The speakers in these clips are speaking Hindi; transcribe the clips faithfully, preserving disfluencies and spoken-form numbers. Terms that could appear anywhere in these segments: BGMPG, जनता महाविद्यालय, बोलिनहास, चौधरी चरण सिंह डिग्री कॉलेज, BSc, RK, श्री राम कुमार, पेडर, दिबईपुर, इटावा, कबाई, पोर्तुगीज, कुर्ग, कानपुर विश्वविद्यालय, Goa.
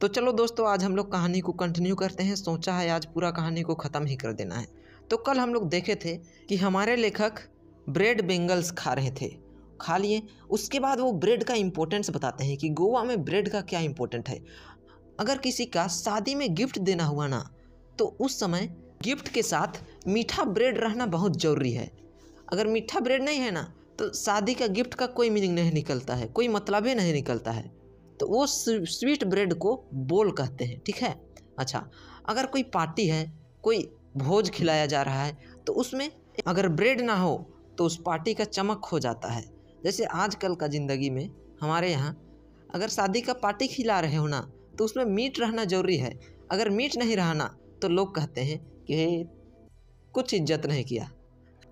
तो चलो दोस्तों, आज हम लोग कहानी को कंटिन्यू करते हैं। सोचा है आज पूरा कहानी को ख़त्म ही कर देना है। तो कल हम लोग देखे थे कि हमारे लेखक ब्रेड बेंगल्स खा रहे थे, खा लिए। उसके बाद वो ब्रेड का इम्पोर्टेंस बताते हैं कि गोवा में ब्रेड का क्या इम्पोर्टेंट है। अगर किसी का शादी में गिफ्ट देना हुआ ना, तो उस समय गिफ्ट के साथ मीठा ब्रेड रहना बहुत ज़रूरी है। अगर मीठा ब्रेड नहीं है ना, तो शादी का गिफ्ट का कोई मीनिंग नहीं निकलता है, कोई मतलब ही नहीं निकलता है। तो वो स्वीट ब्रेड को बोल कहते हैं, ठीक है। अच्छा, अगर कोई पार्टी है, कोई भोज खिलाया जा रहा है, तो उसमें अगर ब्रेड ना हो तो उस पार्टी का चमक खो जाता है। जैसे आजकल का ज़िंदगी में हमारे यहाँ अगर शादी का पार्टी खिला रहे हो ना, तो उसमें मीट रहना ज़रूरी है। अगर मीट नहीं रहा ना, तो लोग कहते हैं कि कुछ इज्जत नहीं किया।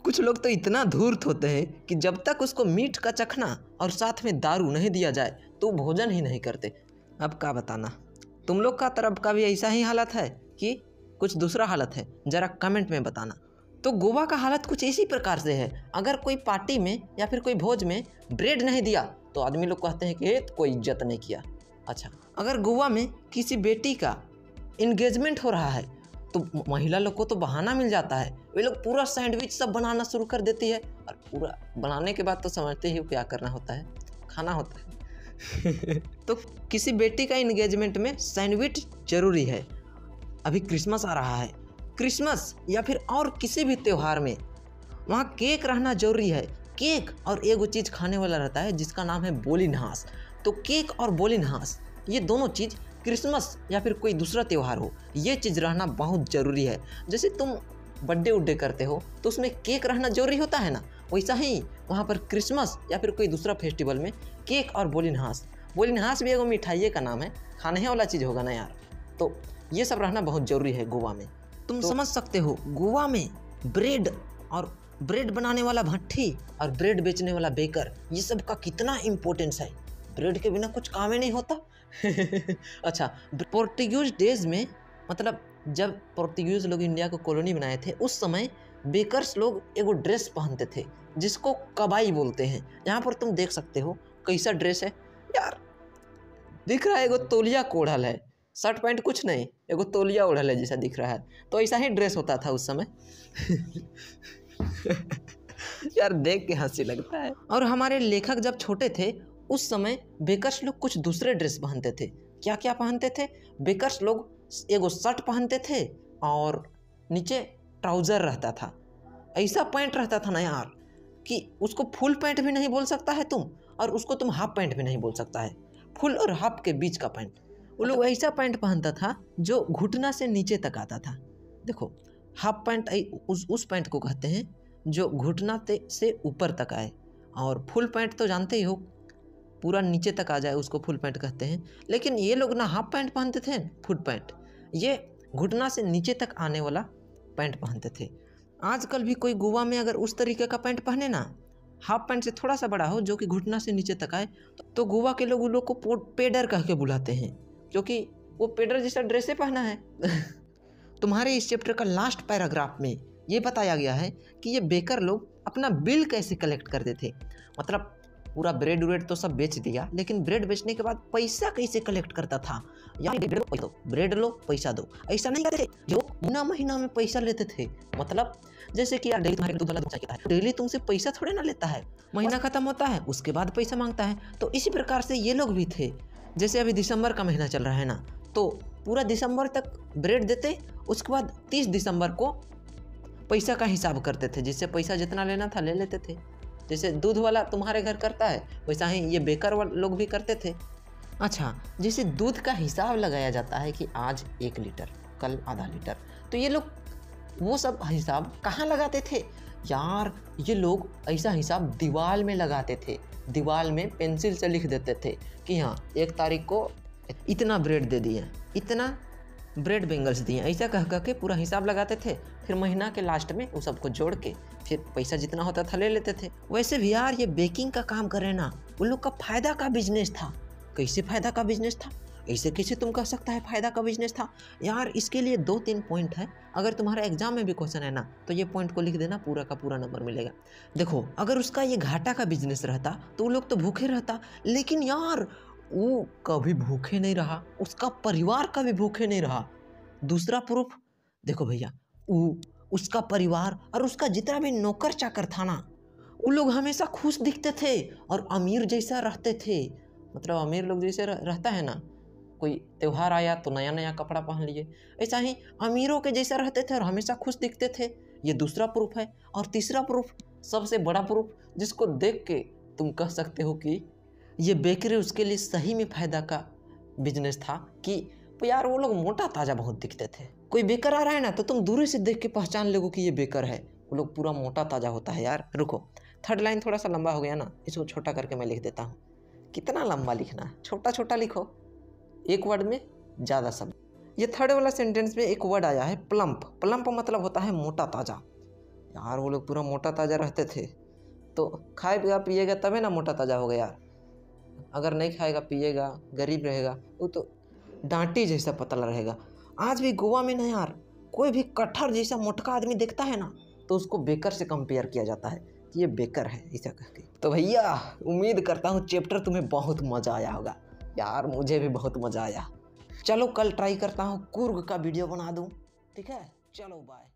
कुछ लोग तो इतना धूर्त होते हैं कि जब तक उसको मीट का चखना और साथ में दारू नहीं दिया जाए तो भोजन ही नहीं करते। अब क्या बताना, तुम लोग का तरफ का भी ऐसा ही हालत है कि कुछ दूसरा हालत है, ज़रा कमेंट में बताना। तो गोवा का हालत कुछ इसी प्रकार से है। अगर कोई पार्टी में या फिर कोई भोज में ब्रेड नहीं दिया तो आदमी लोग कहते हैं कि ये तो कोई इज्जत नहीं किया। अच्छा, अगर गोवा में किसी बेटी का इंगेजमेंट हो रहा है तो महिला लोग को तो बहाना मिल जाता है। वे लोग पूरा सैंडविच सब बनाना शुरू कर देती है, और पूरा बनाने के बाद तो समझते ही क्या करना होता है, खाना होता है। तो किसी बेटी का इंगेजमेंट में सैंडविच जरूरी है। अभी क्रिसमस आ रहा है, क्रिसमस या फिर और किसी भी त्यौहार में वहाँ केक रहना जरूरी है। केक और एगो चीज़ खाने वाला रहता है जिसका नाम है बोलिनहास। तो केक और बोलिनहास ये दोनों चीज़ क्रिसमस या फिर कोई दूसरा त्यौहार हो, ये चीज़ रहना बहुत ज़रूरी है। जैसे तुम बर्थडे उड्डे करते हो तो उसमें केक रहना ज़रूरी होता है ना, वैसा ही वहाँ पर क्रिसमस या फिर कोई दूसरा फेस्टिवल में केक और बोलिनहास। बोलिनहास भी एगो मिठाइये का नाम है, खाने वाला चीज़ होगा ना यार। तो ये सब रहना बहुत ज़रूरी है गोवा में। तुम तो समझ सकते हो, गोवा में ब्रेड और ब्रेड बनाने वाला भट्टी और ब्रेड बेचने वाला बेकर, ये सब का कितना इम्पोर्टेंस है। ब्रेड के बिना कुछ काम ही नहीं होता। अच्छा, पोर्तुगीज डेज में, मतलब जब पोर्तुगीज लोग इंडिया को कॉलोनी बनाए थे, उस समय बेकर्स लोग एगो ड्रेस पहनते थे जिसको कबाई बोलते हैं। यहाँ पर तुम देख सकते हो कैसा ड्रेस है यार, दिख रहा है एगो तौलिया कोढ़ल है, शर्ट पैंट कुछ नहीं, एगो तौलिया ओढ़ल है जैसा दिख रहा है। तो ऐसा ही ड्रेस होता था उस समय। यार देख के हंसी लगता है। और हमारे लेखक जब छोटे थे उस समय बेकर्स लोग कुछ दूसरे ड्रेस पहनते थे। क्या क्या पहनते थे बेकर्स लोग? एगो शर्ट पहनते थे और नीचे ट्राउज़र रहता था, ऐसा पैंट रहता था ना यार कि उसको फुल पैंट भी नहीं बोल सकता है तुम, और उसको तुम हाफ पैंट भी नहीं बोल सकता है। फुल और हाफ के बीच का पैंट। वो लोग ऐसा पैंट पहनता था जो घुटना से नीचे तक आता था। देखो, हाफ पैंट उस उस पैंट को कहते हैं जो घुटना से ऊपर तक आए, और फुल पैंट तो जानते ही हो, पूरा नीचे तक आ जाए उसको फुल पैंट कहते हैं। लेकिन ये लोग ना हाफ पैंट पहनते थे, फुल पैंट, ये घुटना से नीचे तक आने वाला पैंट पहनते थे। आजकल भी कोई गोवा में अगर उस तरीके का पैंट पहने ना, हाफ पैंट से थोड़ा सा बड़ा हो जो कि घुटना से नीचे तक आए, तो गोवा के लोग उन लोग को पेडर कह के बुलाते हैं, क्योंकि वो पेडर जैसा ड्रेसे पहना है। तुम्हारे इस चैप्टर का लास्ट पैराग्राफ में ये बताया गया है कि ये बेकर लोग अपना बिल कैसे कलेक्ट करते थे। मतलब पूरा ब्रेड व्रेड तो सब बेच दिया, लेकिन ब्रेड बेचने के बाद पैसा कैसे कलेक्ट करता था यार, ब्रेड लो पैसा दो, ब्रेड लो पैसा दो, ऐसा नहीं करते थे। लोग महीना महीना में पैसा लेते थे। मतलब जैसे कि यार डेली तुम्हारे डेली तुमसे पैसा थोड़े ना लेता है, महीना खत्म होता है उसके बाद पैसा मांगता है। तो इसी प्रकार से ये लोग भी थे। जैसे अभी दिसंबर का महीना चल रहा है ना, तो पूरा दिसंबर तक ब्रेड देते, उसके बाद तीस दिसंबर को पैसा का हिसाब करते थे, जिससे पैसा जितना लेना था ले लेते थे। जैसे दूध वाला तुम्हारे घर करता है, वैसा ही ये बेकर लोग भी करते थे। अच्छा, जैसे दूध का हिसाब लगाया जाता है कि आज एक लीटर, कल आधा लीटर, तो ये लोग वो सब हिसाब कहाँ लगाते थे यार? ये लोग ऐसा हिसाब दीवार में लगाते थे, दीवार में पेंसिल से लिख देते थे कि हाँ एक तारीख को इतना ब्रेड दे दिए, इतना ब्रेड बेंगल्स दिए, ऐसा कह कह के पूरा हिसाब लगाते थे। फिर महीना के लास्ट में वो सबको जोड़ के फिर पैसा जितना होता था ले लेते थे। वैसे भी यार ये बेकिंग का काम करे ना, उन लोग का फ़ायदा का बिजनेस था। कैसे फ़ायदा का बिजनेस था? ऐसे कैसे तुम कह सकता है फ़ायदा का बिजनेस था यार? इसके लिए दो तीन पॉइंट है, अगर तुम्हारा एग्जाम में भी क्वेश्चन है ना, तो ये पॉइंट को लिख देना, पूरा का पूरा नंबर मिलेगा। देखो, अगर उसका ये घाटा का बिजनेस रहता तो वो लोग तो भूखे रहता, लेकिन यार वो कभी भूखे नहीं रहा, उसका परिवार कभी भूखे नहीं रहा। दूसरा प्रूफ देखो भैया, वो उसका परिवार और उसका जितना भी नौकर चाकर था ना, वो लोग हमेशा खुश दिखते थे और अमीर जैसा रहते थे। मतलब अमीर लोग जैसे रहता है ना, कोई त्यौहार आया तो नया नया कपड़ा पहन लिए, ऐसा ही अमीरों के जैसा रहते थे और हमेशा खुश दिखते थे। ये दूसरा प्रूफ है। और तीसरा प्रूफ, सबसे बड़ा प्रूफ जिसको देख के तुम कह सकते हो कि ये बेकरी उसके लिए सही में फ़ायदा का बिजनेस था, कि यार वो लोग मोटा ताज़ा बहुत दिखते थे। कोई बेकर आ रहा है ना तो तुम दूरी से देख के पहचान लोगे कि ये बेकर है, वो लोग पूरा मोटा ताज़ा होता है। यार रुको, थर्ड लाइन थोड़ा सा लंबा हो गया ना, इसको छोटा करके मैं लिख देता हूँ। कितना लंबा लिखना है, छोटा छोटा लिखो, एक वर्ड में ज़्यादा शब्द। ये थर्ड वाला सेंटेंस में एक वर्ड आया है प्लम्प। प्लम्प मतलब होता है मोटा ताज़ा। यार वो लोग पूरा मोटा ताज़ा रहते थे, तो खाए पिएगा पिएगा तभी ना मोटा ताज़ा हो गया। यार अगर नहीं खाएगा पिएगा, गरीब रहेगा, वो तो डांटी जैसा पतला रहेगा। आज भी गोवा में ना यार, कोई भी कटहर जैसा मोटका आदमी देखता है ना तो उसको बेकर से कंपेयर किया जाता है कि ये बेकर है, ऐसा कह के। तो भैया उम्मीद करता हूँ चैप्टर तुम्हें बहुत मज़ा आया होगा। यार मुझे भी बहुत मज़ा आया। चलो कल ट्राई करता हूँ कुर्ग का वीडियो बना दूँ, ठीक है। चलो बाय।